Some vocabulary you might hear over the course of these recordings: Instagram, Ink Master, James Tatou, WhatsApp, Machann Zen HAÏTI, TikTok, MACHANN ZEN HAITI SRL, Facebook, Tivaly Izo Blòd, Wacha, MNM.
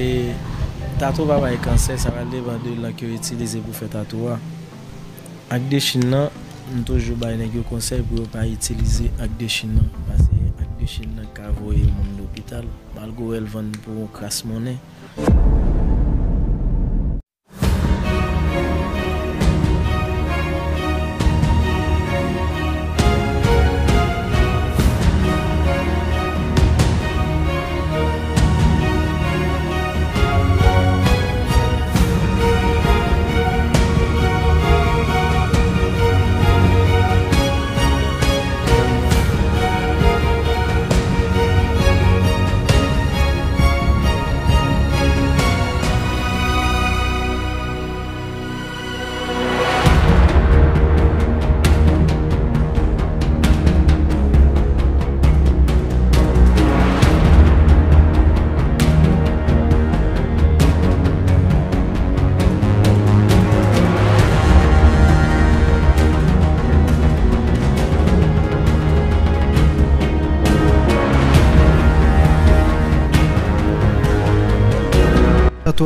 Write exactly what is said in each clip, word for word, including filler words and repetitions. Et Tatou va avoir un cancer, ça va aller de la qui utilisé pour faire tatouage. Avec des Chinois, nous toujours un conseil pour ne pas utiliser avec des Chinois. Parce que avec des Chinois, qui a voyé mon hôpital, malgré elle vend pour crasse monnaie.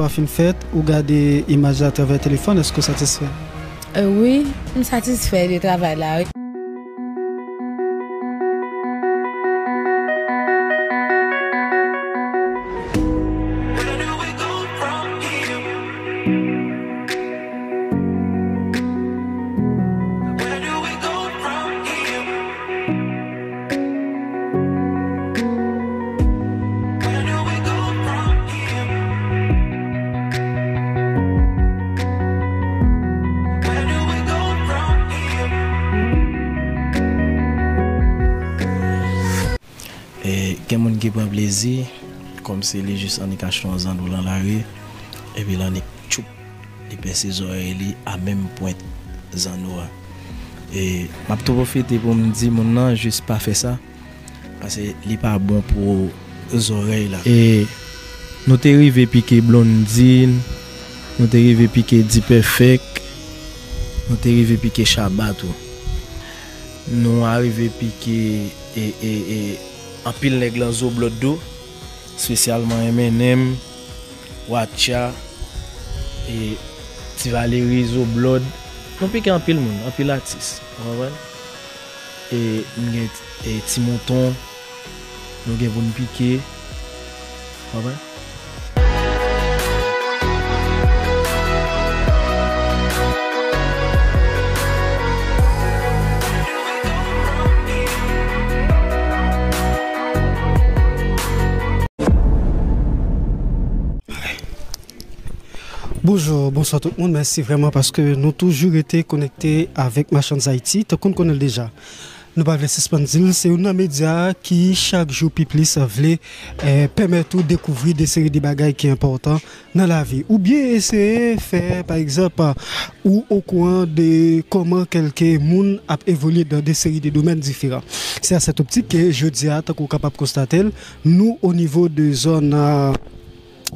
À fin fête ou garder images à travers le téléphone, est-ce que ça satisfait? Euh, oui, je suis satisfait du travail là. Oui. Quelqu'un qui prend plaisir, comme c'est juste en cachant dans la rue, et puis là, on choupe, les perces oreilles à même pointe Zanoa. Et je vais profiter pour me dire, mon nom, juste pas faire ça, parce que ce n'est pas bon pour les oreilles. Et nous sommes arrivés piquer Blondine, nous sommes arrivés piquer Diperfect, nous sommes arrivés piquer Shabbat, nous sommes arrivés piquer et, et, et, en pile les glands au blot d'eau, spécialement M N M, Wacha et Tivaly Izo Blòd. Nous piquons en pile monde, en pile artiste. Et petit mouton, nous avons piqué. Bonjour, bonsoir tout le monde, merci vraiment parce que nous avons toujours été connectés avec Machann Zen Haïti, tant qu'on connaît déjà. Nous parlons de Suspensil, c'est un média qui chaque jour plus eh, permet de découvrir des séries de bagages qui sont importants dans la vie. Ou bien essayer de faire, par exemple, ou au courant de comment quelqu'un a évolué dans des séries de domaines différents. C'est à cette optique que je dis à tant qu'on est capable de constater, nous au niveau de zone...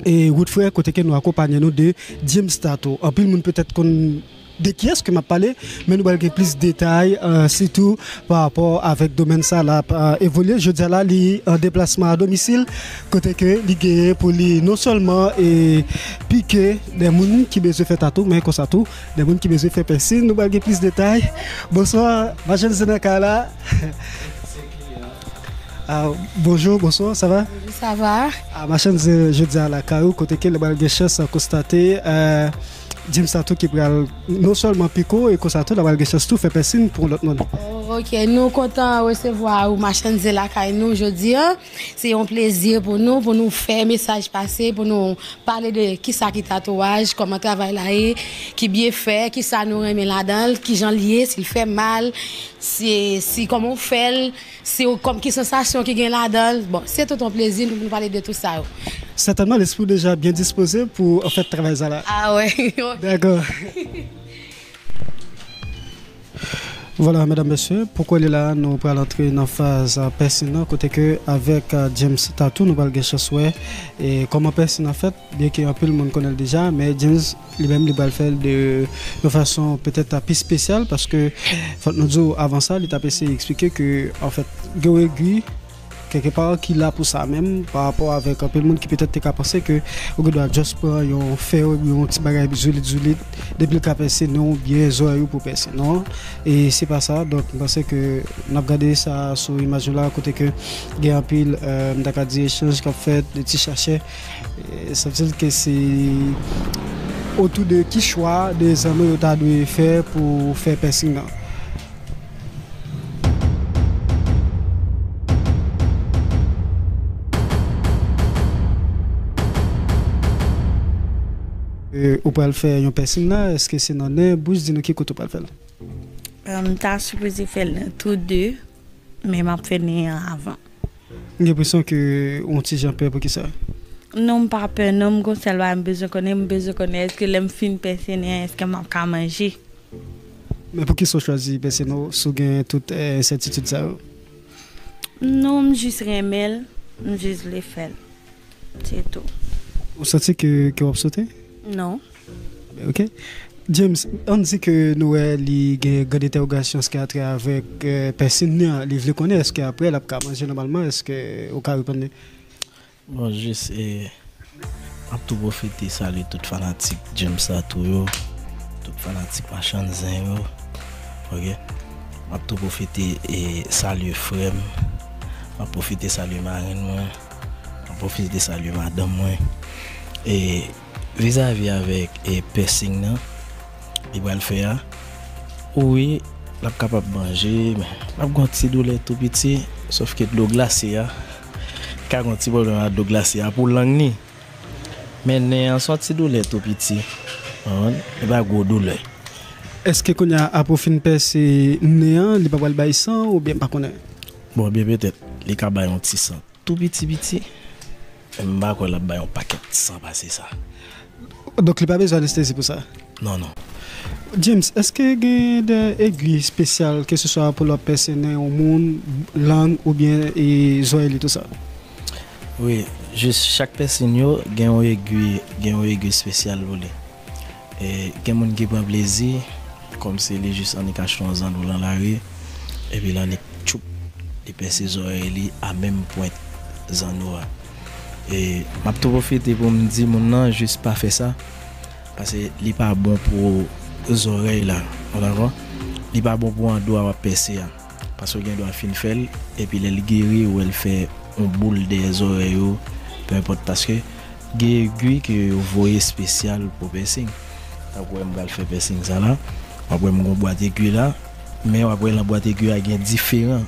Et votre frère, côté que nous accompagnons nous de James Tatou. En plus, nous peut-être qu'on de qui est-ce que m'a parlé, mais nous allons plus de détails, euh, surtout par rapport avec domaine ça là euh, évolué. Je dis là, li en déplacement à domicile, côté que li pour li non seulement et piquer des mouns qui besoin faire tatou, mais comme ça tout, des mouns qui besoin faire piercing. Nous allons plus de détails. Bonsoir, Machann Zen Kala. Ah, bonjour, bonsoir, ça va? Bonjour, ça va. Ah, ma chaîne, je dis à la K O, côté que le balguéchesse a constaté euh, James Tatou qui prend non seulement Pico et Kosato, la balguéchesse tout fait personne pour l'autre monde. Oh, ok, nous comptons recevoir ma chaîne de la K O aujourd'hui. C'est un plaisir pour nous, pour nous faire un message passé, pour nous parler de qui ça qui tatouage, comment travaille là, qui bien fait, qui ça nous remet là-dedans, qui j'en lié, s'il fait mal. C'est si, comment on fait, c'est comme quelle sensation qui gagne là-dedans. Bon, c'est tout un plaisir de nous parler de tout ça. Certainement, l'esprit déjà bien disposé pour en fait travailler ça là. Ah ouais. D'accord. Voilà, mesdames, messieurs, pourquoi il est là, nous allons entrer dans la phase personnelle, côté que avec James Tatou, nous allons chercher et comment personnel en fait, bien qu'un peu le monde connaît déjà, mais James lui-même il va le faire de, de façon peut-être plus spéciale parce que nous avons avant ça, il a expliqué que en fait, Goéguy quelque part qui là pour ça même par rapport avec un peu de monde qui peut-être qu'à penser que on doit juste prendre un fer un petit bagage solide solide depuis qu'à penser non bien oreille pour personne non et c'est pas ça donc je pense que on a regardé ça sur image là côté que il y a un pile d'accord des échanges qu'on fait des petits chercheurs ça veut dire que c'est autour de qui choix des amis on doit faire pour faire personne. Ou pas le faire une personne là, est-ce que c'est non un bouche dis-nous qui côté pas le faire? Euh t'as supposé faire tous deux mais m'a fait avant. J'ai l'impression que on t'y j'en peur pour qui ça? Non pas peur, non me seulement besoin connaître, besoin connaître est-ce que l'aime fin personne est-ce que m'a qu'à manger. Mais pour qui sont choisi personne sous gain toute certitude ça? Non, juste remel, juste le faire. C'est tout. Vous sentez que que vous sautez? Non. Ok. James, on dit que nous avons des interrogations qui ont trait avec euh, personne. Les veulent connaître. Est-ce qu'après, la manger normalement, est-ce que au cas répondre? Bon, juste en tout profiter salut tout fanatique James Tatou, tout fanatique Machann Zen. Ok. En tout profiter et salut frère. En profiter salut Marine. En profiter salut Madame. Et vis-à-vis avec et piercing là il va le faire oui la capable manger mais la petit douleur tout petit sauf que de l'eau glacée là quarante petit problème d'eau glacée pour langue ni mais en sorti douleur tout petit il va gros douleur est-ce que qu'on a profine percer néant il va pas le bail cent ou bien pas connaît bon bien peut-être les ca bail un petit cent tout petit petit même pas qu'on la bail un paquet sans passer ça. Donc, il n'y a pas besoin d'anesthésie pour ça? Non, non. James, est-ce qu'il y a des aiguilles spéciales, que ce soit pour la personne, au monde, langue ou bien et zoélie, tout ça? Oui, juste chaque personne a une aiguille, une aiguille spéciale. Et il y a des gens qui prennent plaisir, comme si les juste en quatorze ans dans la rue, et puis là, ils choupent les personnes zoélie à même point zanoa. Et m'a tout profité pour me dire mon non juste pas fait ça parce que il pas bon pour les oreilles là on voit il pas bon pour un doigt à percer parce que il doit fin faire et puis elle guérit ou elle fait une boule des oreilles peu importe parce que aiguille que vous voyez spécial pour piercing après on va faire piercing ça là après on boîte aiguille là mais après la boîte aiguille a gain différent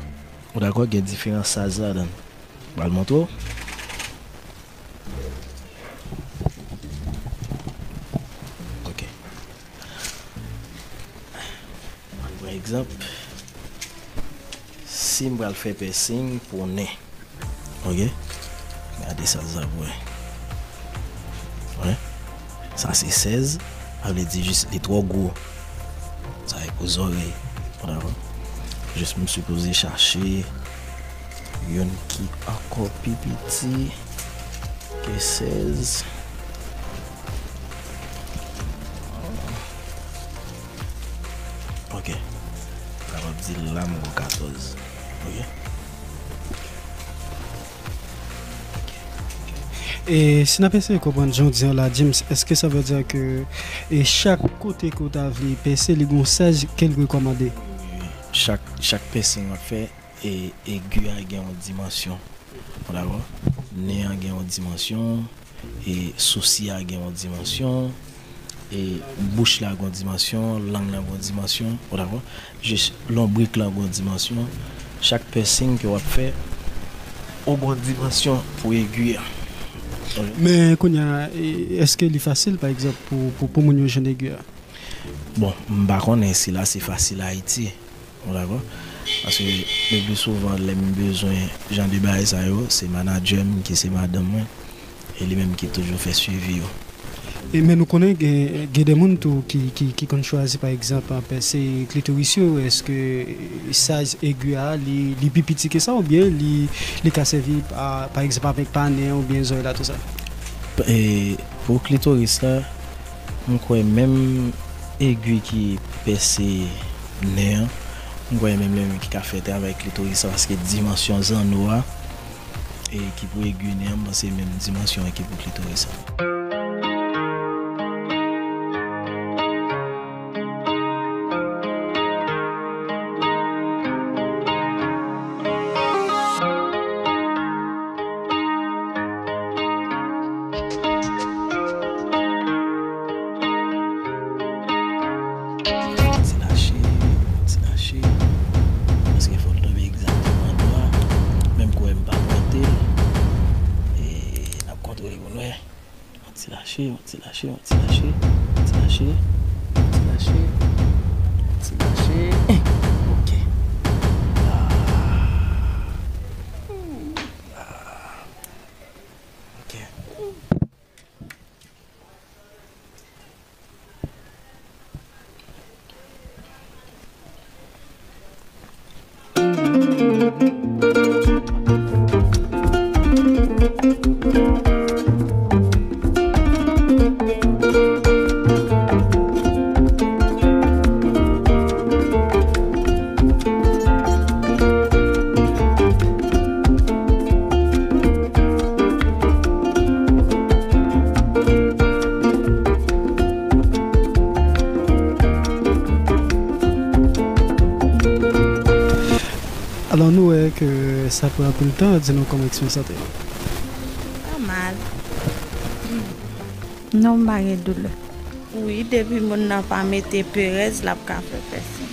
on d'accord gain différent ça ça dans va le montrer. Exemple, si je vais faire piercing pour nez, ok? Regardez ça, ça, ouais. Ouais. Ça c'est seize, elle veut dire juste les trois gros. Ça est pour les oreilles. Voilà. Juste me supposer chercher une qui encore plus petit que seize. Ok. C'est là mon quatorze. Okay. Et si n'a pensé comprendre Jean disant là James, est-ce que ça veut dire que et chaque côté que tu as vu percer les gonçage qu'elle recommandé? Chaque chaque personne va faire et aigu a gain en dimension. Voilà quoi. Né a gain en dimension et souci a gain en dimension. Et bouche la grande dimension, langue la grande dimension, d'accord? Juste lombrique la grande dimension. Chaque personne qui va faire au grande dimension pour aiguille. Mais est-ce que c'est facile par exemple pour pour pour mon jeune aiguille? Bon, par contre ici là c'est facile à Haïti, d'accord? Parce que le plus souvent les besoins gens de base c'est manager qui c'est madame et lui même qui toujours fait suivi. Et mais nous connaissons des gens qui qui qui choisissent par exemple un piercing clitoris. Est-ce que ça aiguille les les plus petits que ça ou bien les les cassés par exemple avec panne ou bien zoé là tout ça? Et pour clitoris là, on croit même aiguille qui perce nez, on croit même les qui a fait avec clitoris parce que dimension en noir équipe guinéenne, c'est la même dimension équipe clitoris. On t'y lâché, on t'y lâché, on t'y lâché, on t'y lâché, on t'y lâché. Ok. Ah. Ah. Ok. Alors nous, ouais, que ça peut un peu le temps, dis-nous comment est-ce que ça te fait ? Pas mal. Mm. Non, pas de douleur. Oui, depuis que je n'ai pas mis de pérez, je n'ai pas fait personne.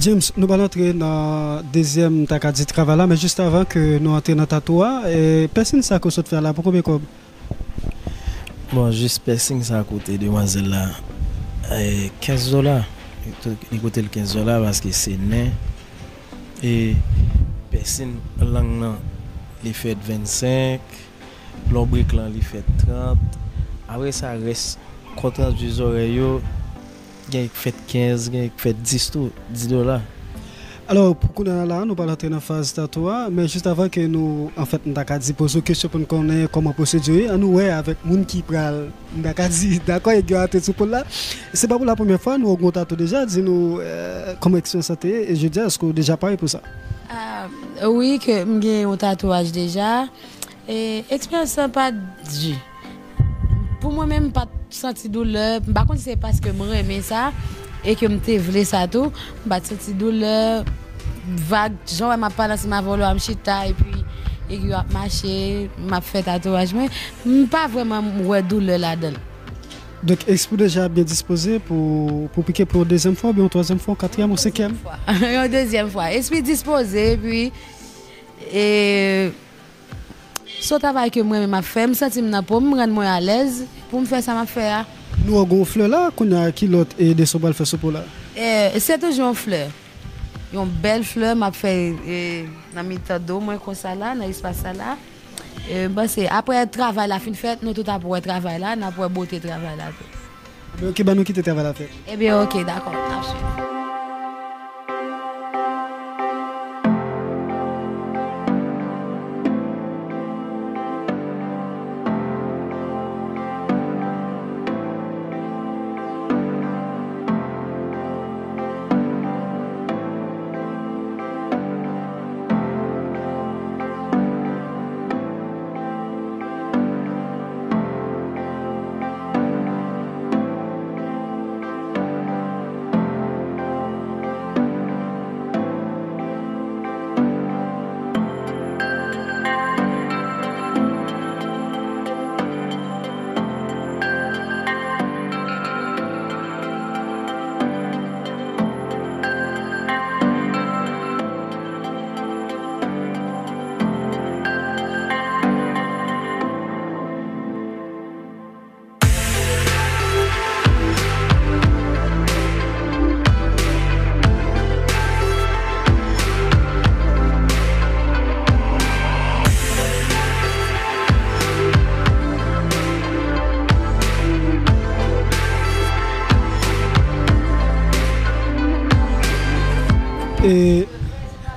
James, nous allons entrer dans le deuxième Takadzi travail là, mais juste avant que nous entrions dans le tatouage, personne ne sait ce que faire là, pourquoi vous Bon, juste personne ne sait à côté de demoiselle là, quinze dollars. Il coûte quinze dollars parce que c'est né. Et personne langue là, il fait vingt-cinq, l'obrique là, il fait trente. Après ça reste, contre les oreilles, il fait quinze, il fait dix dollars. Alors, pour nous, nous parlons de la phase tatouage, mais juste avant que nous, en fait, nous avons posé une question pour nous connaître comment procéder, nous sommes avec les gens qui prennent, nous avons dit, d'accord, ils ont été pour là. Ce n'est pas pour la première fois, nous avons déjà dit, nous, comment est-ce que ça et je dis, est-ce que vous avez déjà parlé pour ça? Oui, que j'ai un tatouage déjà, et expérience sympa, pour moi-même, pas senti douleur, par contre c'est parce que moi aimé ça et que je voulais ça tout, bah senti douleur vague, genre m'a pas lancé ma volo am chita et puis et que a marché, m'a fait tatouage mais pas vraiment ouais douleur là-dedans. Donc est-ce que déjà bien disposé pour pour piquer pour deuxième fois, bien troisième fois, quatrième ou cinquième fois. Une deuxième fois. Est-ce que disposé puis et ce travail que moi-même m'a fait, je me sens que me rendre à l'aise pour me faire ça. Nous avons un fleur là, qu'on a qui l'autre et des sobal fait ce pour là. C'est toujours une fleur. Une belle fleur, m'a fait dans mes temps d'eau, moi comme ça là, dans l'espace là. Après le travail, la fin de fête, nous tout à pour le travail là, nous pour le beauté travail là. Ok, ben nous quittons le travail là. Eh bien ok, d'accord, merci.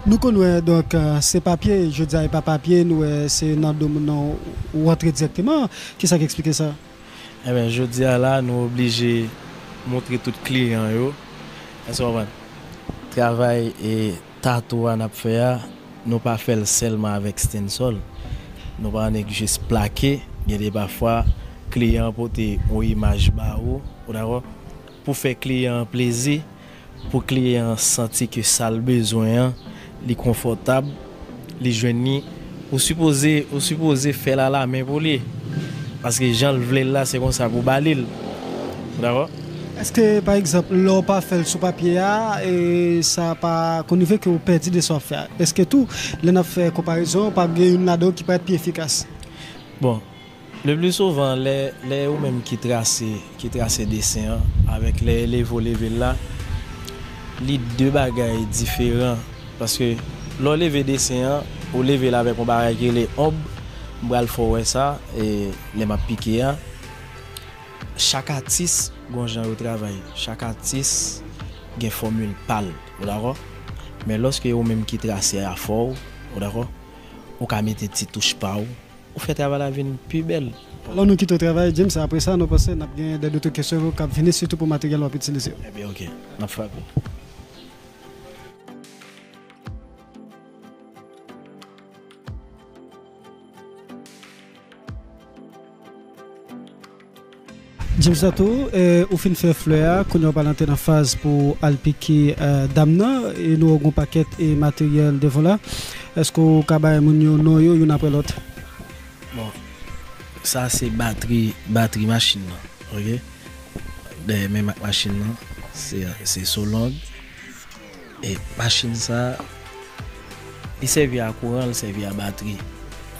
Nous connaissons donc euh, ces papiers, je disais pas papier, nous euh, c'est dans le domaine où rentrer directement. Qui ça qui explique ça? Eh bien, je dis à là, nous obligés de montrer tout le client. Le travail et tatouage qu'on a fait, nous pas fait seulement avec stencil. Nous pas juste plaqué. Il y a des parfois clients pour des images barreaux, pour faire client plaisir, pour client sentir que ça a besoin. Les confortables, les jeunes, ou supposé, ou supposé faire la la main pour lui. Parce que les gens le veulent là, c'est comme ça pour balayer. D'accord? Est-ce que par exemple, l'on pas fait sous papier et ça pas qu'on veut que vous perdiez de son faire? Est-ce que tout, l'on a fait comparaison par une lado qui peut être plus efficace? Bon, le plus souvent, les les ou même qui tracent qui trace des dessins avec les les volets là, les deux bagages différents. Parce que l'on lève des dessins, on lève là avec un barrage qui est ob, on va le faire ça et les m'a piqué. Chaque artiste gon genre au travail, chaque artiste a une formule pâle, d'accord? Mais lorsque vous même qui trace à fort, d'accord? On peut mettre des petites touches pas, on fait travail la vie plus belle. Alors nous quittons le travail, James, après ça nous passons n'a bien d'autres questions qui viennent surtout pour matériel pour petit lycée. Eh bien OK, n'a pas. James Tatou, au fin de fleur, qu'on a balanté dans la phase pour alpiquer Damna et nous avons un paquet et matériel de voilà. Est-ce que vous avez un après l'autre? Bon, ça c'est batterie, batterie machine. Ok? Des mêmes machines, c'est Solong. Et machine ça, il servit à courant, il servit à batterie.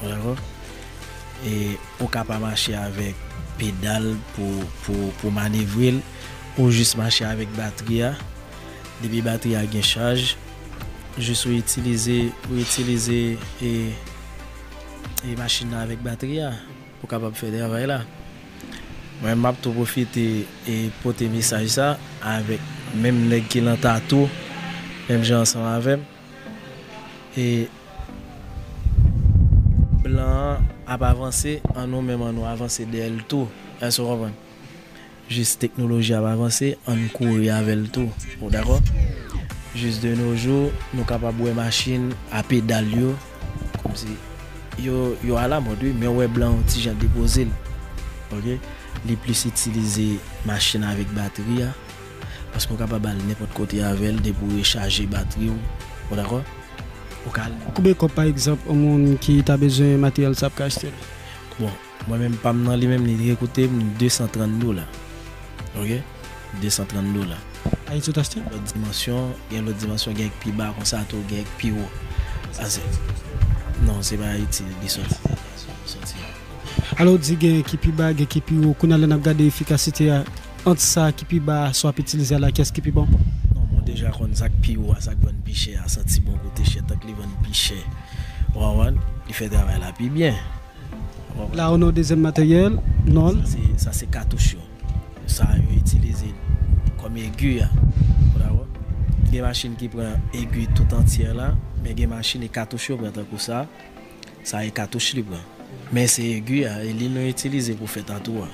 D'accord? Et on peut pas marcher avec pédale pour, pour, pour manœuvrer ou juste marcher avec batterie. Depuis batterie à gain charge, je suis utilisé pour utiliser et, et machine avec batterie pour capable faire des travail là. Moi m'a tout profiter et porter message ça avec même les qui l'ont tatou, même gens ensemble avec et blanc à avancer en nous même en nous avancer d'elle tout elle se comprend juste technologie à avancer en courir avec le tout d'accord juste de nos jours nous capable de machine à pédale comme si yo yo à la mode mais ouais blanc petit j'ai déposé OK les plus utiliser machine avec batterie parce qu'on capable de n'importe côté avec débrouiller charger batterie d'accord. Combien par exemple au monde qui a besoin de matériel ça peut acheter? Bon, moi-même pas maintenant les mêmes les écouter deux cent trente dollars. OK? deux cent trente dollars. Ah, tu t'as acheté? L'autre dimension, il y a l'autre dimension qui est plus bas comme ça tout qui est plus haut. Non, c'est pas utile de sortir. Alors dit qui plus bas, qui plus haut, qu'on a regarder efficacité entre ça qui plus bas soit utilisé là qu'est-ce qui plus bon? Déjà qu'on sac pio à sac bonne piché à senti bon côté chez tant que les bonne piché wawan il fait travail là puis bien là on a deuxième matériel non ça c'est cartouche ça on utilise comme aigu d'accord des machines qui prend aigu tout entière là mais des machines et cartouche prend tant que ça ça est cartouche libre mais c'est aigu et il nous utiliser pour faire tatouage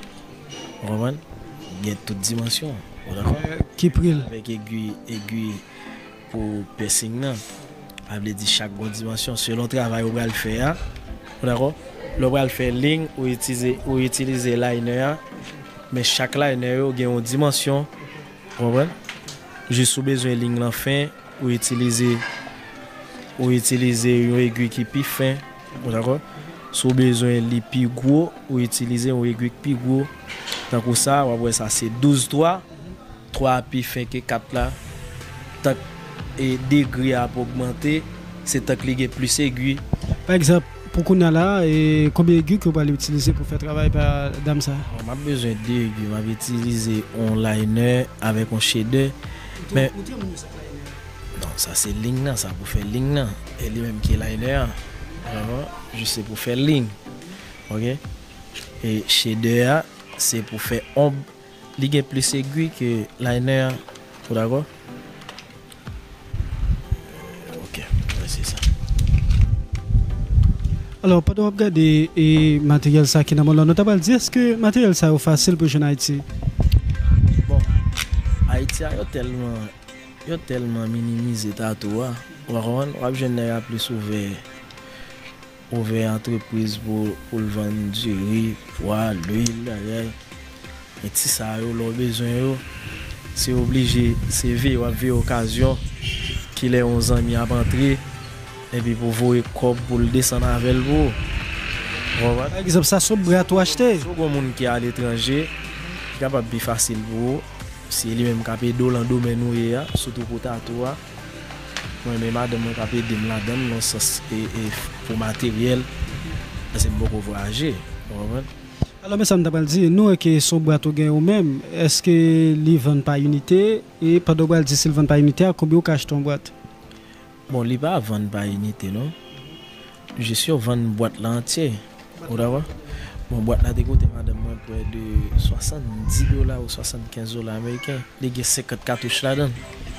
wawan il y a toute dimension. Qui prie avec aiguille aiguille pour piercing là avait dit chaque dimension selon le travail on va le faire d'accord on va le faire ligne ou utiliser ou utiliser liner mais chaque liner a une dimension comprendre juste besoin ligne là fin ou utiliser ou utiliser une aiguille qui plus fin d'accord sous besoin li plus gros ou utiliser une aiguille plus gros tant que ça après ça c'est douze trois trois puis fin que quatre là tant et degré à augmenter c'est tant que les plus aigu par exemple pour qu'on a là et combien aigu que vous allez utiliser pour faire travail par dame ça on a besoin d'aigu on va utiliser un liner avec un shader mais non ça c'est ligne là ça pour faire ligne là et lui même qui est liner je sais pour faire ligne OK et shader c'est pour faire ombre. Il est plus aigu que liner, d'accord? OK. Alors, pendant que vous regardez le matériel qui est dans le monde, notamment, est-ce que le matériel est facile pour les jeunes Haïti? Bon, Haïti a tellement, tellement minimisé Tatou. On a besoin plus sauver ouvert entreprise pour pour vendre du riz, poids, l'huile d'ailleurs. Et si ça a eu besoin, c'est obligé, c'est vie, on vit occasion qu'il ait onze ans à rentrer et puis pour voir corps pour le descendre avec vous. Voilà. Par exemple, ça sont bras toi acheter. Pour monde qui est à l'étranger, capable plus facile pour c'est lui-même qui a payé dans le domaine où il y a surtout pour Tatou. Mais madame, je suis de la dame, pour matériel, c'est beaucoup voyager. Alors, mais ça me dit, nous qui sommes bâtons ou même, est-ce que les vendent par unité et pas de boîte s'ils vendent par unité, à combien cache ton boîte? Bon, les pas vendent par unité, non? Je suis au vendre boîte l'entier. Mon boîte là, dégoûté, madame, près de soixante-dix dollars ou soixante-quinze dollars américains. Les gars, cinquante cartouches là-dedans.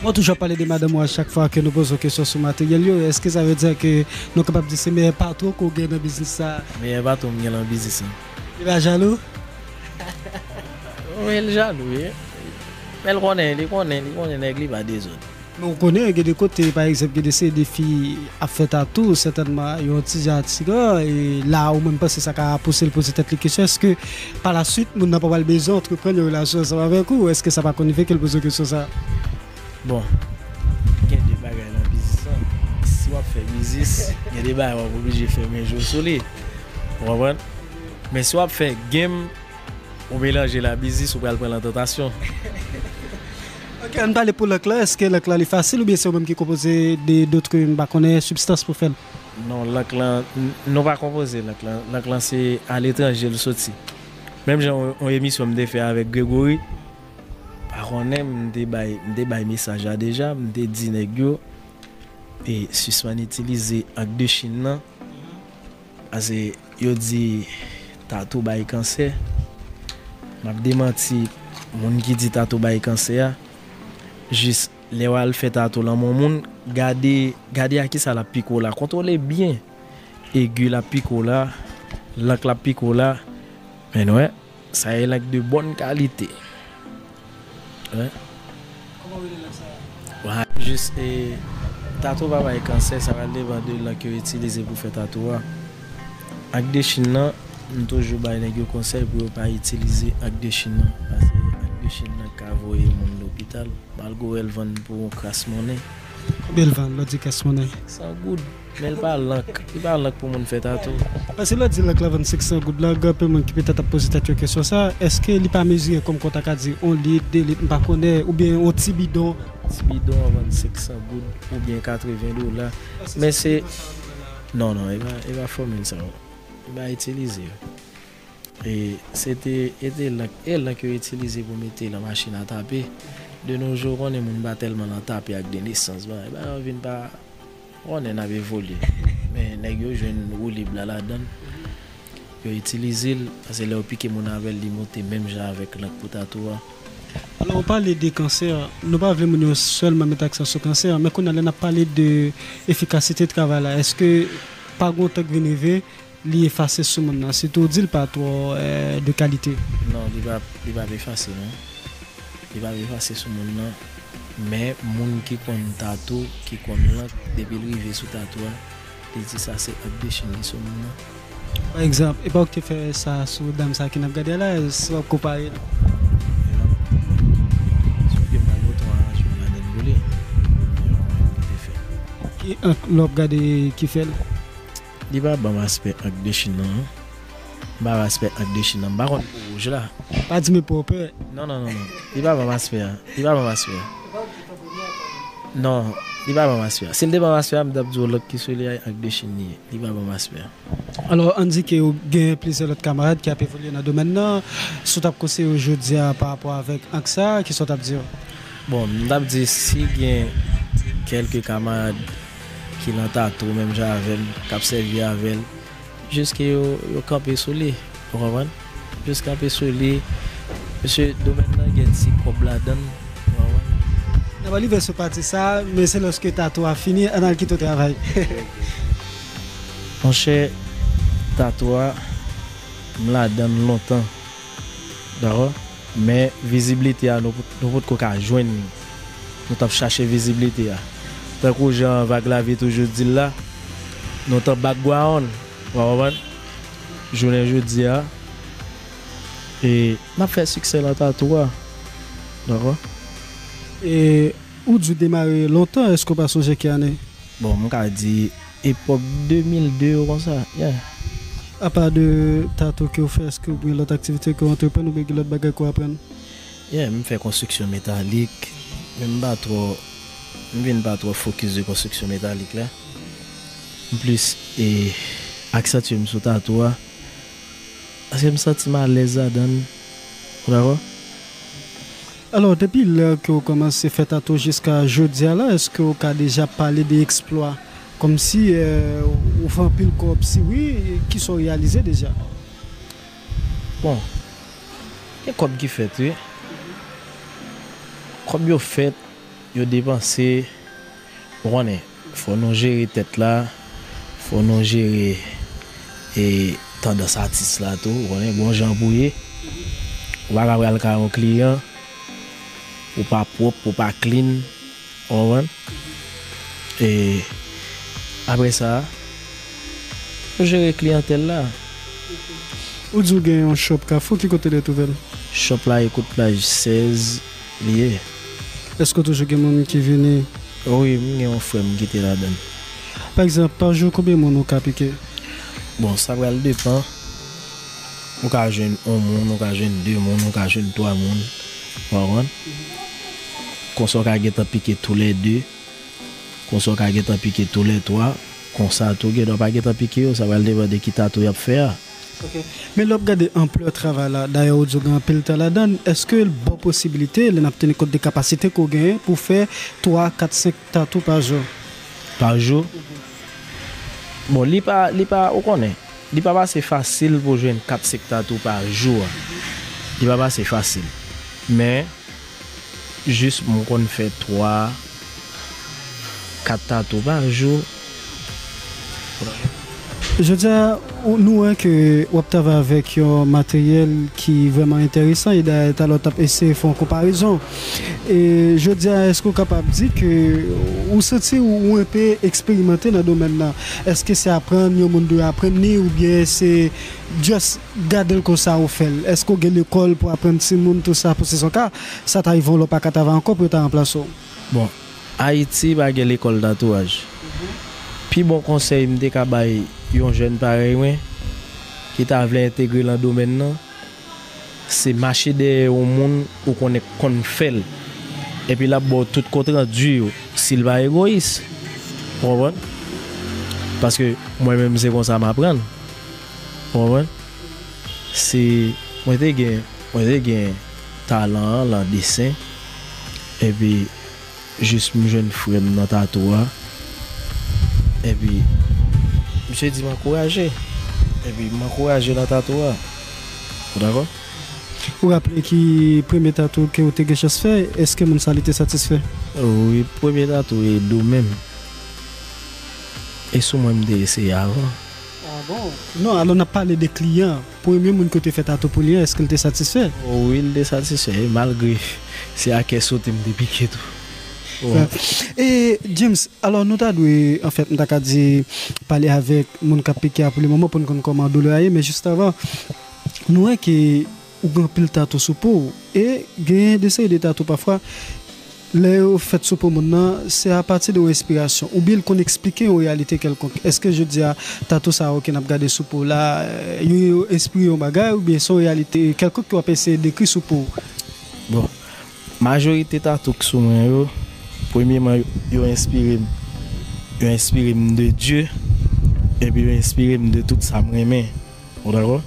Moi, toujours parler de madame à chaque fois que nous posons des questions sur le matériel. Est-ce que ça veut dire que nous sommes capables de se mettre partout qu'on gagne dans business? Mais il va tomber dans le business. Il va jaloux? Oui, il est jaloux. Mais il connaît, il connaît, il connaît l'église à des autres. Mais on connaît que de côté, par exemple, des filles à faire Tatou, certainement, ils ont tiré à tigre. Et là, on même pas c'est ça qui a poussé le poser cette question. Est-ce que par la suite, nous n'avons pas besoin d'entreprendre une relation avec vous? Est-ce que ça va conduire quelque chose que ça? Bon, il y a des bagages dans business. Si on fait business, il y a des bagages on est obligé de faire mes jours solides. Mais si on fait game, on mélange la business ou on prend la tentation. Ok, on parle pour le clan. Est-ce que le clan est facile ou bien c'est vous-même qui composez d'autres substances pour faire? Non, le clan, non pas composé. Le clan, le clan c'est à l'étranger le sorti. Même j'ai une émission que je fais avec Grégory. On aime des messages déjà, des dîners et suspend utilisé avec deux Chine. Parce que yo dit Tatou bay cancer. M'a démenti moun qui dit Tatou bay cancer. Juste les wal fait Tatou dans mon monde, garder garder à qui ça la picola, contrôler bien aigu la picola, lac la picola. Mais ouais, ça est lac de bonne qualité. Ouais. Comment vous avez ouais, juste et Tatou va avoir cancer, ça va dépendre de la que utilisé pour faire tatouage. Avec des Chinois, nous toujours bail les conseils pour pas utiliser avec des Chinois parce que avec des Chinois qu'a voyé mon hôpital, malgré elle vend pour casse monnaie. Belle vend l'autre casse monnaie. Ça good, mais elle pas lac, il pas lac pour mon faire tatouage. Parce que l'autre dit lac la vingt-cinq cents good lac, peu mon qui peut-être poser cette question ça, est-ce que il pas mesuré comme quand t'as dit on lit des lit pas connaît ou bien au petit bidon, petit bidon vingt-cinq cents good ou bien quatre-vingts dollars. Mais c'est non non, il va il va former ça. Bah, utilisé. Et c'était elle qui a utilisé pour mettre la machine à taper. De nos jours, on est tellement à taper avec des licences. Bah, on vient pas. On en avait volé. Mais les gens ont roulé là-dedans. Ils ont utilisé parce que les piquets mon avait limoté même genre avec la potatoire. Alors on parle des cancers, nous ne voulons pas seulement mettre l'accent sur le cancer, mais on a parlé de l'efficacité de travail. Est-ce que par contre, vous venez li effacer ce monde c'est tout dit pas trop euh, de qualité non il va il va effacer non il va effacer ce monde là mais monde qui connaît Tatou qui connaît depuis arrivé sous Tatou il dit ça c'est abdéchini ce monde là par exemple et pas que tu fais ça sur dame ça qui n'a regardé là ça va comparer qui l'a regardé qui fait il va avoir un aspect avec des Chinois. Il va avoir un aspect avec des Chinois. Il va avoir un rouge là. Pas de mes propres. Non, non, non. Il va avoir un aspect. Il va avoir un aspect. Non, il va avoir un aspect. Si il va avoir un aspect, il va avoir un aspect avec des Chinois. Il va avoir un aspect. Alors, on dit qu'il y a plusieurs autres camarades qui ont évolué dans le domaine là. Qu'est-ce que tu as conseillé aujourd'hui par rapport avec AXA? Qu'est-ce que tu as dit? Bon, je vais dire si il y a quelques camarades qui l'ont Tatou, même j'avais, qui a servi avec elle, jusqu'à au campé sur lui, vous comprenez? Jusqu'à campé sur lui, monsieur Domaine-là, il y a un petit cob là-dedans, vous comprenez? D'abord, il va se partir ça, mais c'est lorsque Tatou a fini, on a quitté le travail. Mon cher, tatouage, je la donne longtemps. D'accord? Mais visibilité, nous pouvons joindre. Nous avons cherché visibilité. Tant que Jean va glaver toujours dit là, nous avons background. Je ne dis pas. Et je fais succès dans le tatouage. D'accord? Et où tu démarrer longtemps, est-ce qu'on passe au année? Bon, je dis époque deux mille deux, comme ça. Yeah. À part de tatou que vous faites, est-ce que vous avez l'autre activité que vous entreprenez ou bien l'autre bagage que vous apprenez? Oui, je fais construction métallique. Je ne viens pas trop focus de construction métallique. Là. En plus, et accentuer sur tatou. Parce que je me sens mal à l'aise dans. Bravo. Alors, depuis que vous commencez à faire tatou jusqu'à jeudi, est-ce que vous avez déjà parlé des exploits? Comme si euh, on fait un pile corps, si oui, qui sont réalisés déjà. Bon, les corps qui fait, oui. Comme ils ont fait, ils ont dépensé. On est, faut nous gérer tête là, faut nous gérer et tendance artiste là tout. On est bon jambouillé. On va avoir le cas au client, ou pas propre, ou pas clean, on va. Et après ça, je gère la clientèle là. Où tu as un shop Carrefour qui côté de tout le shop là, écoute, plage seize lié. Est-ce que tu as des gens qui viennent? Oui, j'ai un frère qui était là-dedans. Par exemple, par jour, combien de gens ont piqué? Bon, ça va dépendre. On a joué un monde, on a joué deux monde, on a joué trois monde. Qu'on soit piqué tous les deux. Qu'on soit piqué tous les trois, qu'on soit piqué, ça va dépendre de qui tatou y a faire. Mais l'objet d'ampleur travail là, d'ailleurs, est-ce que une bonne possibilité, il y a une des capacités qu'on gagne pour faire trois, quatre, cinq tatous par jour? Par jour? Bon, il n'y a pas, on connaît. Il n'y a pas assez facile pour jouer quatre, cinq tatous par jour. Il n'y a pas assez facile. Mais, juste, on fait trois, quatre tatouages par jour. Je dis à nous que vous avez avec un matériel qui est vraiment intéressant et d'ailleurs, vous essayez de faire une comparaison. Et je dis à est-ce que vous êtes capable de dire que vous sentez ou un peu expérimenté dans le domaine-là? Est-ce que c'est apprendre, le monde doit apprendre ou bien c'est juste garder comme ça au fait? Est-ce que vous avez l'école pour apprendre tout le monde, tout ça, pour ces cas? Ça t'arrive pas qu'à t'avoir encore pour t'en remplacer? Bon. Haïti a l'école tatouage. Puis bon conseil me dé kabay yon jeune pareil qui t'a voulu intégrer dans domaine, c'est marcher derrière au monde ou connaît qu'on fait et puis là bon tout compte rendu s'il va égoïste. Comprendre? Parce que moi même c'est comme ça m'apprendre. Comprendre? C'est moi t'ai gain, moi t'ai gain talent dans dessin et puis juste mon jeune frère dans tatouage et puis je dis m'encourager et puis m'encourager dans tatouage. D'accord? Vous rappelez qui premier tatouage que vous avez fait, est-ce que mon salut était satisfait? Oui, premier tatouage est de même et sous moi j'ai essayé avant. Ah bon? Non, alors on a parlé des clients. Premier monde que tu fait tatouage pour lui, est-ce qu'il était satisfait? Oui, il était satisfait malgré c'est à quel saut il me dépiquait tout. Oh. Et James, alors nous avons en fait, nous avons dit parler avec mon capitaine pour le moment pour nous commander le mais juste avant, nous avons que nous avons pile tatou sous peau et gagner des séries de tatou parfois. Les fait sous peau maintenant, c'est à partir de l'inspiration ou bien qu'on explique une réalité quelconque. Est-ce que je dis à tatou ça qu'on a gardé sous peau là, il inspire au bagage ou bien son réalité quelconque qu'on a essayé d'écrire sous peau. Bon, majorité tatou qui sont là. Premièrement, ils ont inspiré, ils ont inspiré de Dieu et puis ils ont inspiré de toute sa main. D'accord?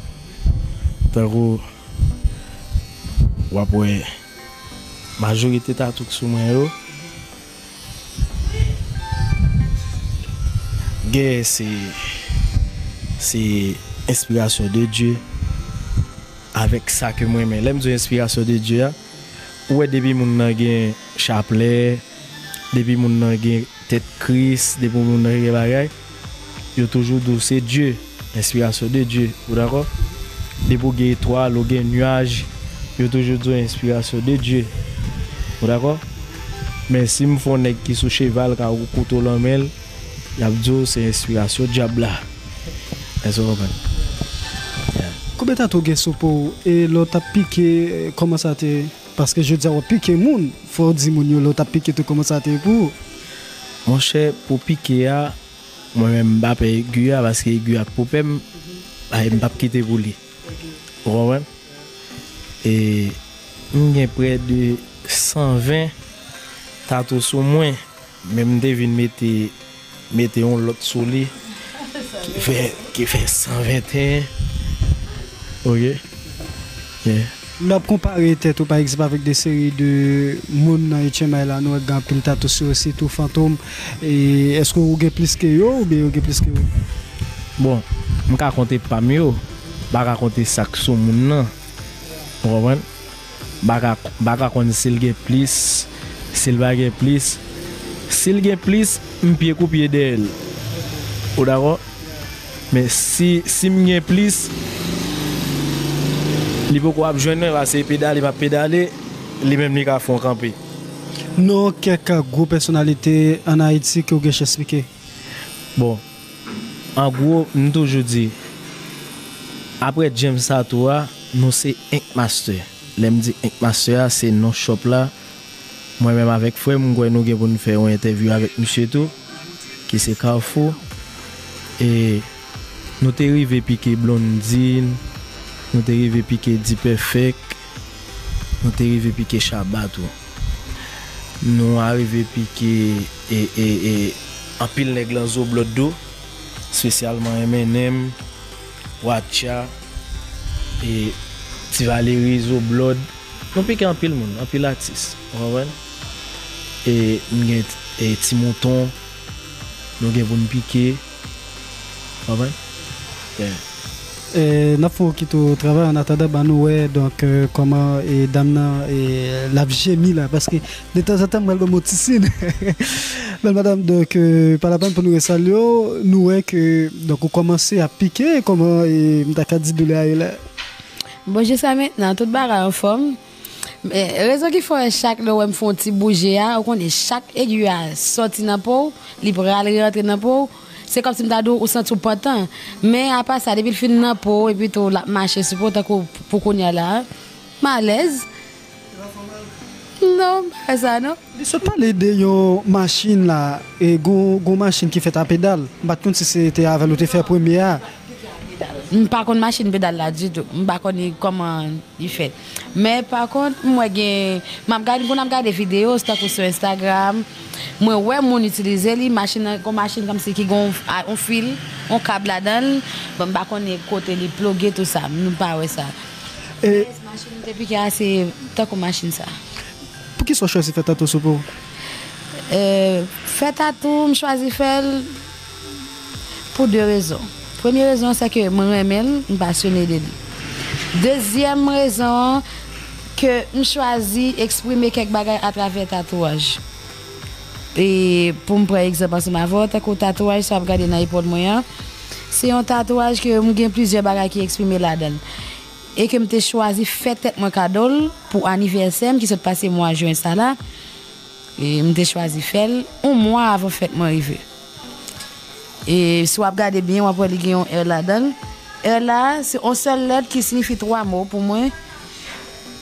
D'accord. Ouais, majorité tatou sous moi yo. Guerre c'est c'est inspiration de Dieu avec ça que moi mais l'aime de inspiration de Dieu. Ouais, depuis mon nage chapelet depuis mon nage tête Christ, depuis mon nage bagaille, yo toujours douce Dieu. Inspiration de Dieu, vous d'accord? Des beaux étoiles, des nuages, il y a toujours une inspiration de Dieu, vous d'accord? Mais si je fais un qui sous cheval, car vous couteau l'homme, il y a toujours une inspiration de diable. Est-ce que vous comprenez? Combien de temps tu as fait pour et l'autre piqué, comment ça te... Parce que je dis à piquer les gens, il faut dire que l'autre piqué, tu commences à te pour. Mon cher, pour piquer, moi-même, je ne paye pas parce que je ne paye pas quitter pour lui. Et il y a près de cent vingt tatous sur moi. Même je devais mettre un lot sur lui qui fait cent vingt et un. Ok? Yeah. Nous avons comparé par exemple avec des séries de monde dans H M I, là, nous avons plus de tatou aussi, tout fantôme. Est-ce que vous avez plus que eux ou bien vous avez plus que eux? Bon, je ne vais pas compter pas mieux, je ne vais pas compter ça que sur mon nom. Vous comprenez? Je ne vais pas compter s'il y a plus, s'il y a plus. S'il y a plus, je vais couper d'elle. Vous d'accord? Mais si il y a plus, les beaucoup abjeunes, c'est pédaler, pas pédaler, les mêmes les gars font camper. Non, quelques gros personnalités en Haïti que vous avez expliqué. Bon, en gros, nous toujours dit, après James Tatou, nous c'est Ink Master. Les me dit Ink Master, c'est nos shop là. Moi-même avec frère, nous avons pour nous faire une interview avec Monsieur Tou, qui c'est Carrefour, et nous sommes arrivés piquer Blondine. Nous sommes arrivés à piquer dix perfect, nous sommes arrivés à piquer Shabbat, nous sommes arrivés à piquer et, et, et, en pile les glands au blot d'eau, spécialement M N M, Wacha, et Tivaly Izo Blòd. Nous piquons en pile monde, en pile artiste. Et nous avons des petits moutons, nous avons piqué. Nous avons quitté le travail en attendant nous donc comment et Damna et la gémie là parce que de temps en temps elle va motisser madame donc par la peine pour nous saluer nous est que donc on commence à piquer comment et m'ta dit de là bon jusqu'à maintenant toute barre en forme mais raison qu'il faut chaque nous me font petit bouger on connaît chaque aiguille sorti dans peau libre aller rentrer dans peau. C'est comme si je me suis senti important. Mais à part ça, depuis le film, et puis tout, la marche, c'est pour qu'on y a là. Malaise. Non, pas ça, non. Je ne sais pas les deux machines là, et les machines qui font la pédale. Je ne sais pas si c'était avant de faire la première. Je ne sais pas si machine pédale là du tout. Je ne sais pas comment il fait. Mais par contre, moi, je regarde des vidéos sur Instagram. Moi, ouais, mon utiliser les machines, comme machine comme c'est qui gon on fil, on câble là-dedans, bon bah qu'on est côté les plugger tout ça, nous pas ouais ça. Et machine depuis qu'il y a assez tant qu'on machine ça. Pour qui soit choisi faire tatou pour? Euh, faire tatou, me choisi faire pour deux raisons. Première raison c'est que moi j'aime, je suis passionné de lui. Deuxième raison que je choisis exprimer quelques bagages à travers tatouage. Et pour me prendre exemple sur ma vote, un tatouage, ça regarder dans l'épaule moyen. C'est un tatouage que j'ai plusieurs bagages qui expriment là-dedans. Et que j'ai choisi de faire tête mon cadeau pour l'anniversaire qui s'est passé le mois de juin. Et j'ai choisi de faire un mois avant de faire mon arrivée. Et si vous regardez bien, vous pouvez lire un R là-dedans. R là, c'est une seule lettre qui signifie trois mots pour moi.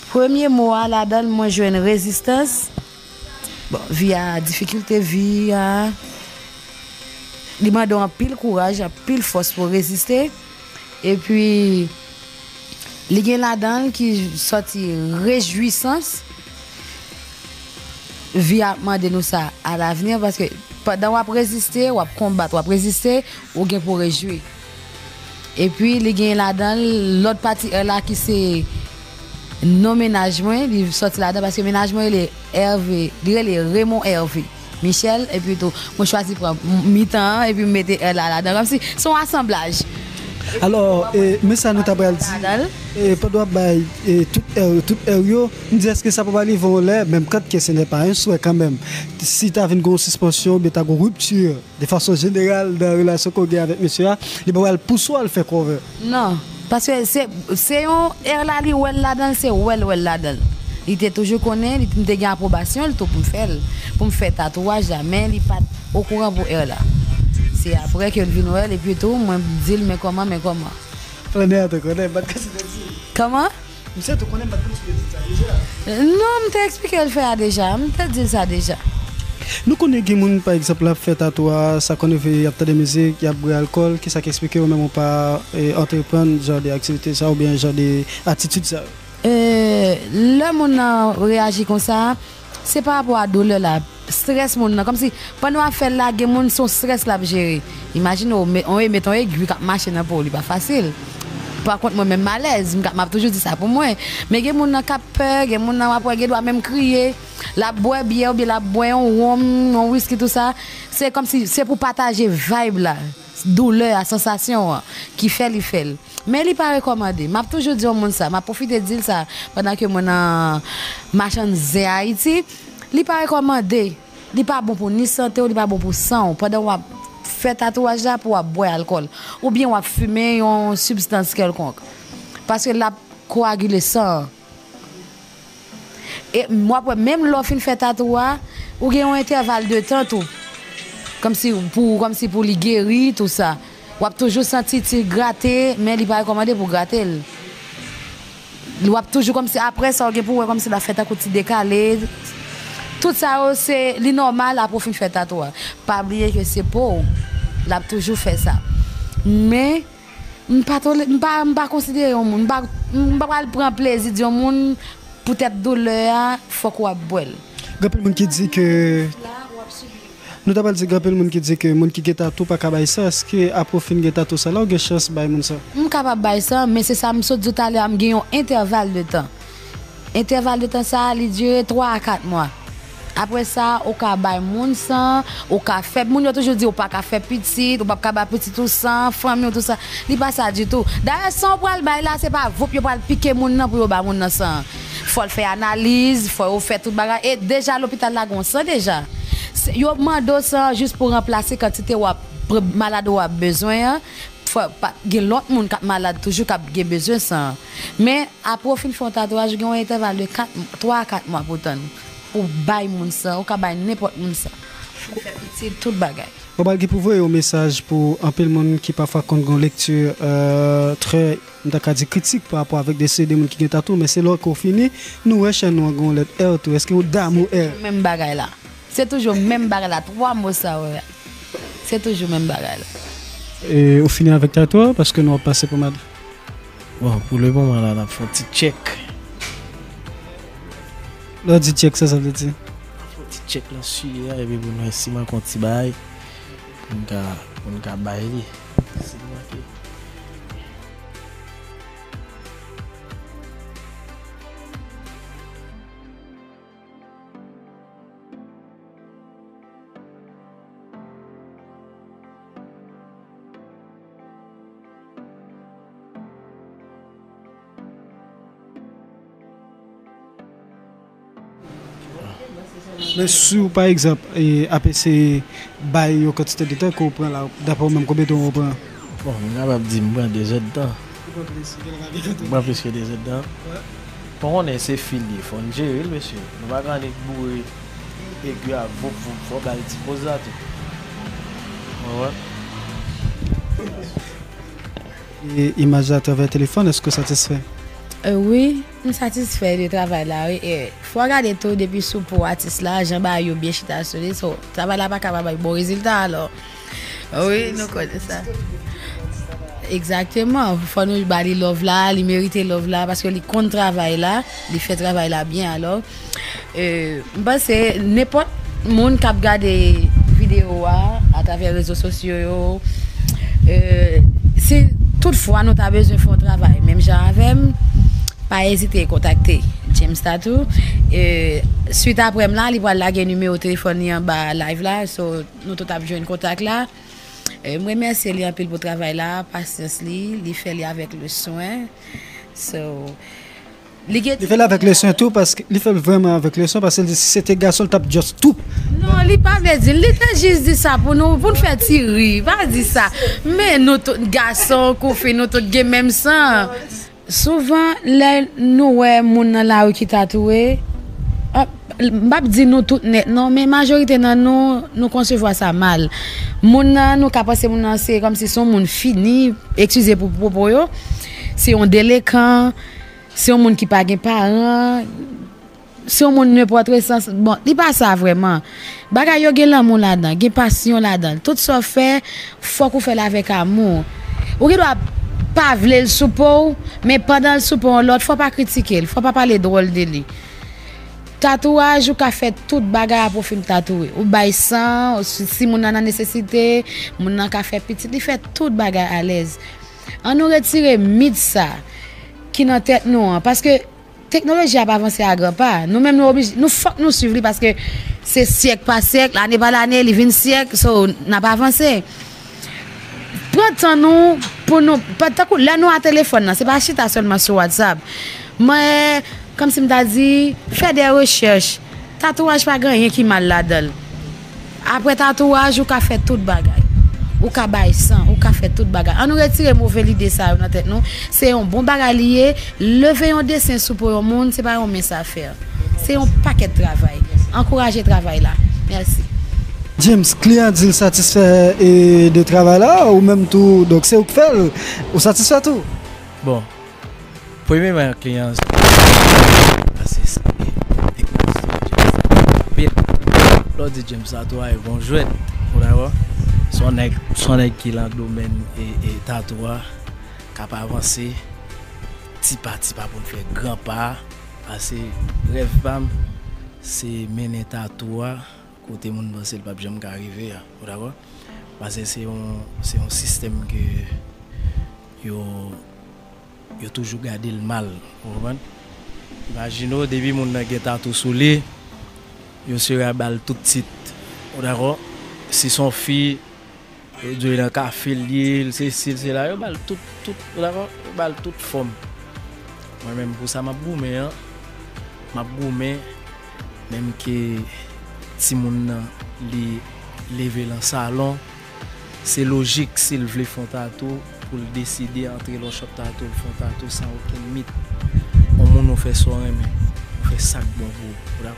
Premier mot là-dedans, moi j'ai une résistance. Bon, via difficulté, via... Il m'a donné un pile courage, un pile force pour résister. Et puis, il y a là-dedans qui sortit réjouissance. Via demander nous ça à l'avenir parce que pendant qu'on résister, on combattre, on résister, on gagne pour réjouir. Et puis, il y a là-dedans l'autre partie là qui c'est... Non ménagement, il sorti là-dedans parce que ménagement il est Hervé, il est Raymond Hervé, Michel et puis tout. Moi je choisis prendre mi-temps et puis mettre là là-dedans comme si son assemblage. Alors, mais ça nous t'appelle dit, tout aéro, nous disons est-ce que ça peut aller voler, même quand ce n'est pas un souhait quand même. Si tu as une grosse suspension, tu as une rupture, de façon générale, dans la relation qu'on a avec monsieur, il peut aller pousser à le faire cover. Non, parce que c'est un air là, il c'est well well là-dedans. Il était toujours connu, il était gagné approbation, il était pour me faire, pour me faire tatouage, jamais, il n'est pas au courant pour elle là. C'est après que le vin Noël et puis tout, moi je me dis mais comment, mais comment. Prenez à te connaître, pas de casse de dire. Comment? Je sais, tu connais pas de casse de dire ça déjà. Non, je t'ai expliqué le faire déjà, je t'ai dit ça déjà. Nous connaissons des gens, par exemple, qui fait tatouage, ça connaît des musiques, qui a bu l'alcool, qui ça explique ou même pas entreprendre genre des activités ça ou bien genre des attitudes ça. Euh, le monde réagit comme ça, c'est par rapport à la douleur, la stress, monde, comme si pendant qu'on fait la guerre, son stress l'a géré. Imagine, on met ton aiguille, on marche dans le pot, c'est pas facile. Par contre, moi-même, malaise, je m'a toujours dit ça pour moi. Mais il y a des gens qui ont peur, il y a des gens qui doivent même crier, la boire bière, la boire on on whisky, tout ça. C'est comme si c'est pour partager vibe là. Douleur, sensation qui fait les fait. Mais il n'est pas recommandé. Je toujours dit au monde ça. Je profite de dire ça pendant que mon Machann Zen Haïti. Il n'est pas recommandé. Il n'est pas bon pour ni santé, il n'est pas bon pour sang. Pendant qu'on fait tatouage pour boire l'alcool. Ou bien on fumer une substance quelconque. Parce que la coagule le sang. Et moi, même lorsqu'on fait tatouage, on a un intervalle de temps tout. Comme si pour comme si pour les guérir tout ça. On a toujours senti gratter mais il pas recommandé pour gratter. On a toujours comme si après ça pour comme si la fête à côté décalée. Tout ça c'est normal à profiter de faire tatouage. Pas oublier que c'est pauvre. On a toujours fait ça. Mais on pas pas considérer on monde, pas pas prendre plaisir du monde peut-être douleur, faut qu'on boire. Gapel monde qui dit que nous avons dit que les gens qui disent que les gens qui ont pas capable de faire ça, est-ce qu'ils approfondissent tout ça ou qu'ils cherchent à faire ça? Je suis capable de faire ça, mais c'est ça, je suis dit tout à l'heure, je suis un intervalle de temps. Intervalle de temps, ça dure trois à quatre mois. Après ça, on peut faire des gens, on peut faire des gens, on toujours dit qu'on ne peut pas faire petit, on ne peut pas faire petit tout ça, famille tout ça. Ce n'est pas ça du tout. D'ailleurs, si on prend le bail là, ce n'est pas vous qui pouvez piquer les gens pour faire des gens. Il faut faire une analyse, il faut faire tout le bagage. Et déjà, l'hôpital là, on sent déjà. Il y a un dossier juste pour remplacer la quantité de malade ou a besoin. Il y a l'autre monde qui est malade, toujours qui a besoin de ça. Mais après le fond de tatouage, il y a un intervalle de trois à quatre mois pour ton. Pour bailler mon sang, ou pour bailler n'importe qui. Pour faire petit tout le bagage. Vous pouvez vous un message pour un peu de monde qui parfois compte une lecture euh, très critique par rapport avec des C D qui ont tatoué, mais c'est lorsqu'on finit, nous avons une lettre R. Est-ce que vous avez une R? Même bagage là. C'est toujours le même bagage là, trois mots ça. Ouais. C'est toujours le même bagage là. Et au final avec toi, parce que nous avons passé pas mal. Bon, pour le moment là, on a fait un petit check. Là, dit check, ça, ça veut dire? On a un petit check là-dessus, et puis on a six mois qu'on t'y baille. On a baillé. Mais si par exemple, A P C baille une quantité de temps qu'on prend là, d'après même combien de temps on prend? Bon, on va dire moins des heures de temps. Moins plus que des heures de temps. Pour on est ces fils, il faut en gérer, monsieur. On va gagner bourré, aiguille à vous, vous, vous, vous, vous, vous, vous, vous, vous, et image à travers le téléphone, est-ce que ça te satisfait? Euh, oui, je suis satisfait du travail là. Il faut regarder tout depuis sous pour artiste là, j'en bats bien chez ta solide. Le travail là pas capable de bon résultat alors. Oui, nous connaissons ça. Exactement. Il faut nous balayer love là, il mérite love là parce que les compte travail là, il fait travail là bien alors. Euh, bah c'est n'importe monde qui regarde des vidéos à travers les réseaux sociaux. Euh, c'est toutefois nous avons besoin de faire travail même j'avais pas hésiter à contacter James Tatou. Euh, suite après, là, il va laguer numéro de téléphone en bas live là, so, nous avons besoin de contact là. Je remercie lui un peu pour le travail là, patience lui, il fait lui avec le soin. So, il fait avec le soin tout parce que il fait vraiment avec le soin parce que c'était garçon tape juste tout. Non, il pas veut dire, il était juste dit ça pour nous pour nous faire tirer, pas dire ça. Mais notre garçon qu'on fait notre même sang. Souvent là nous ouais moun là qui tatoué. M'bap di nous tout net non mais majorité nan nous nous concevons ça mal. Moun nan nous ka penser moun nan c'est comme si son monde fini, excusez pour propos yo. C'est un délinquant. C'est un monde qui pas gen parents. C'est un monde ne pas très sens. Bon, il pas ça vraiment. Bagay yo gen l'amour là-dedans, gen passion là-dedans. Tout ça fait faut qu'on fait avec amour. Ou ki doit pas vle le soupo, mais pendant le soupo l'autre faut pas critiquer, faut pas parler drôle de lui. Tatouage ou ka fait toute bagarre pour film tatouer. Ou bay sang, si mon nan a nécessité, mon nan ka fait petit, il fait toute bagarre à l'aise. On nous retire mythe ça qui dans tête nous parce que technologie a avancé à grands pas. Nous même nous obligés nous faut nous suivre parce que c'est siècle par siècle, l'année par l'année, les vingt siècles, so n'a pas avancé. Prenons nous pour nous pendant que là nous à téléphone, c'est pas chita seulement sur WhatsApp. Mais comme si m'ta dit, fais des recherches. Tatouage pas grand rien qui mal là-dedans. Après tatouage, ou ka fait toute bagarre. Ou ka bay sang, ou ka fait toute bagarre. On nous retire mauvais idée ça dans tête nous. C'est un bon bagalier, lever un dessin sous pour le monde, c'est pas un mince affaire. C'est un paquet de travail. Encourager le travail là. Merci. James, client dit satisfait et de travail là ou même tout. Donc c'est au fait, ou satisfait tout. Bon. Premièrement, client de James Tatou est bon joueur. Son nèg qui est dans le domaine et tatouage, qui a avancé, petit pas, petit pas pour faire grand pas. Parce que rêve femme, c'est mener tatouage, côté monde pensait le pape jamais arrivé. Parce que c'est un système que il a toujours gardé le mal. Imaginez, depuis mon nèg tatou sous lui. Je suis à balle tout petite. Si son fille, je suis un café, c'est c'est là, je balle tout tout balle toute forme. Moi même pour ça m'a boumé hein. M'a boumé même que si mon li lever dans salon, c'est logique s'il veut faire tatou pour décider entre le shop tatou le tatou sans aucun mythe. On mon fait ça on fait ça bon vous.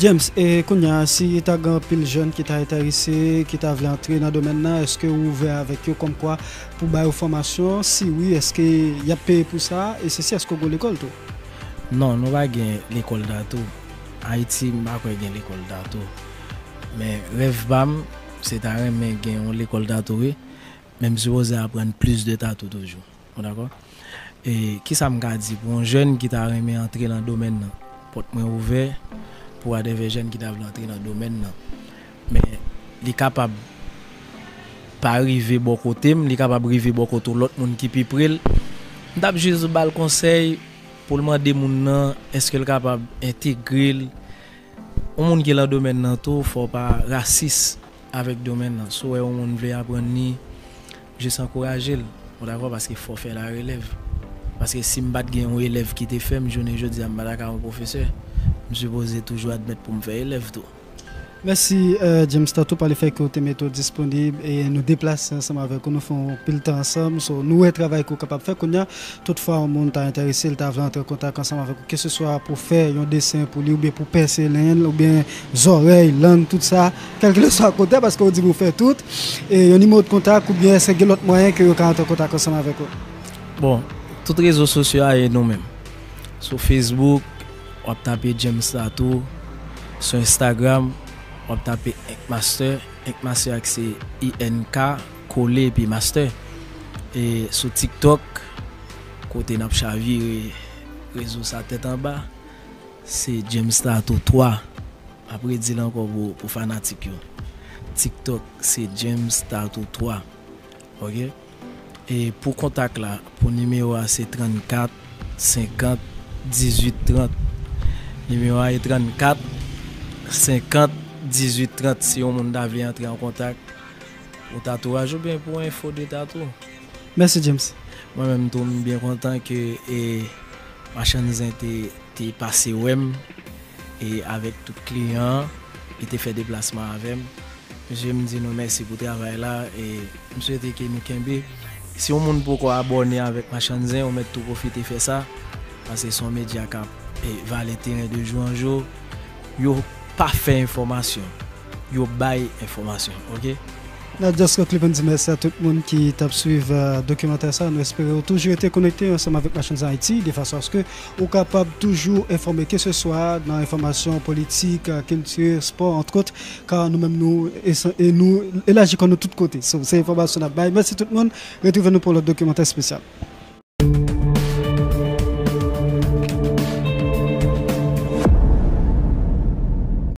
James, et Kounia, si tu as un pile jeune qui t'a intéressé, qui t'a voulu entrer dans le domaine, est-ce que vous ouvert avec eux comme quoi pour faire une formation? Si oui, est-ce qu'il y a payé pour ça? Et ceci, est-ce que vous avez l'école? Non, nous n'avons pas l'école d'Ato. En Haïti, nous n'avons pas l'école d'Ato. Mais rêve bam, c'est un rêve qui a l'école d'Ato. Même si vous apprendre plus de tatou toujours. D'accord? Et qui ça me dit pour un jeune qui t'a aimé entrer dans le domaine, porte moins ouvert. Pour des jeunes qui doivent entrer dans le domaine. Mais ils sont capables de arriver bon côté, ils sont capables d'arriver bon côté l'autre monde qui est prêt. Je vais juste le conseil pour demander gens est-ce qu'ils sont capables d'intégrer les gens qui sont dans le domaine. Il ne faut pas être raciste avec le domaine. Si les gens veulent apprendre, je les encourage. Parce qu'il faut faire la relève. Parce que si je suis un élève qui est fait, je ne dis pas un professeur. Je suppose toujours admettre pour me faire élève. Merci euh, James Tatou pour le fait que vous avez mis tout disponible et nous déplacer ensemble avec nous. Nous faisons pile temps ensemble. So, nous, le travail que nous sommes capables de faire. Toutefois, le monde est intéressé, il veut entrer en contact ensemble avec nous. Que ce soit pour faire un dessin pour lui, ou bien pour percer l'un, ou bien les oreilles, l'un, tout ça. Quel que soit le côté, parce qu'on dit que vous faites tout. Et un numéro de contact, ou bien c'est l'autre moyen que vous entrez en contact ensemble avec nous. Bon, tous les réseaux sociaux et nous-mêmes. Sur Facebook, on tape James Tatou sur Instagram, on tape Ink Master, Ink Master c'est I N K collé puis master et sur TikTok côté n'a chaviré réseau sa tête en bas c'est James Tatou trois après dit encore pour pour fanatique TikTok c'est James Tatou trois. OK et pour contact là pour numéro c'est trente-quatre cinquante dix-huit trente. Numéro est trente-quatre cinquante dix-huit trente si on veut entrer en contact. au tatouage ou bien pour info de tatou. Merci James. Moi-même, je suis bien content que Machann Zen ait passé O M et avec tout client qui t'a fait déplacement avec. Je me dis merci pour le travail là et je souhaite que nous Kembe. Si on monde pourquoi abonner avec Machann Zen, on met tout profiter faire ça parce que son média cap et va le terrain de jour en jour. Yo pas fait information, yo bail information, OK? Là, juste que je merci à tout le monde qui t'a suivi le documentaire. Nous espérons toujours être connectés ensemble avec Machann Zen Haïti de façon à ce que vous capable toujours informer que ce soit dans l'information politique, culture, sport, entre autres, car nous-mêmes nous et nous élargissons de tous côtés. C'est information à bail. Merci tout le monde. Retrouvez-nous pour le documentaire spécial.